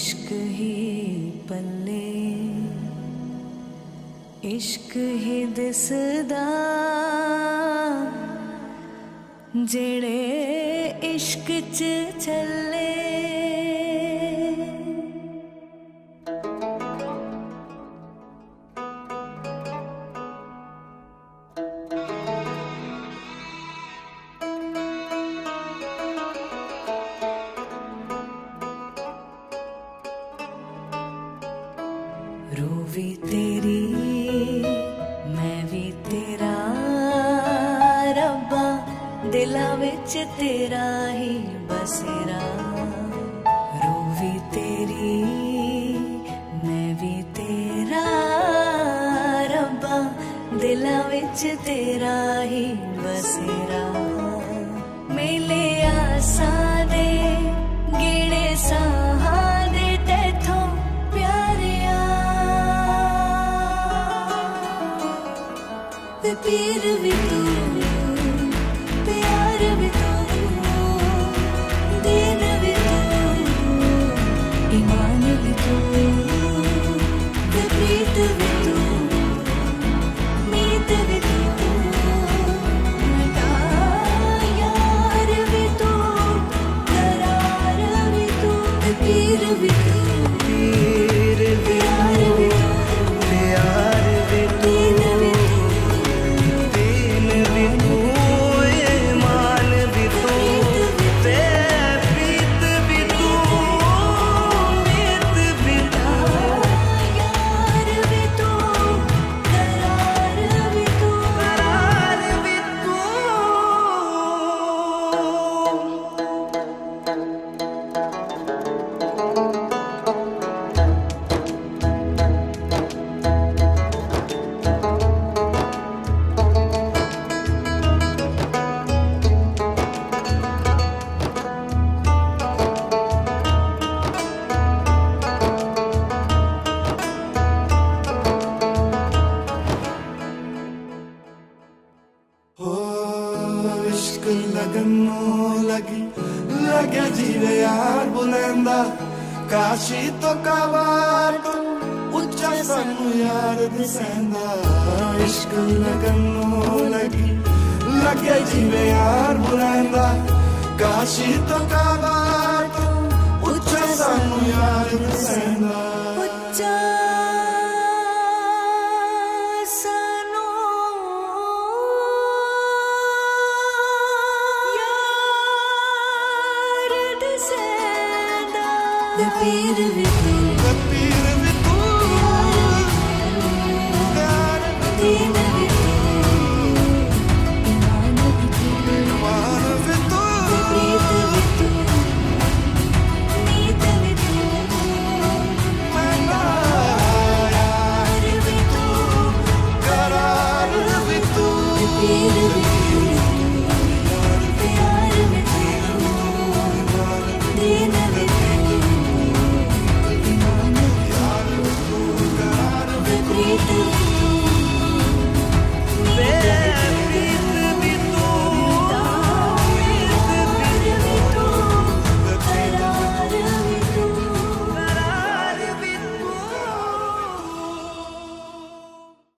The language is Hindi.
इश्क ही पल्ले इश्क ही दिसदा जेड़े इश्क च चले भी तेरी मैं भी तेरा रब्बा दिला विच तेरा ही बसेरा रूह भी तेरी मैं भी तेरा रब्बा दिला विच तेरा ही बसेरा मिले आसा दे गेड़े साहा दे तैथों ते पीर भी तू प्यार भी तू दीन भी तू ईमान भी तू ते प्रीत भी तू मीत भी तू मता यार भी तू करार भी तू ते पीर भी तू लगे जीवे यार बुलंदा काशी तो कावार उच्चा सानू यार दिसेंदा इश्क लगनो लगी लगे जीवे यार बुलंदा काशी तो कावार उच्चा सानू यार दिसेंदा।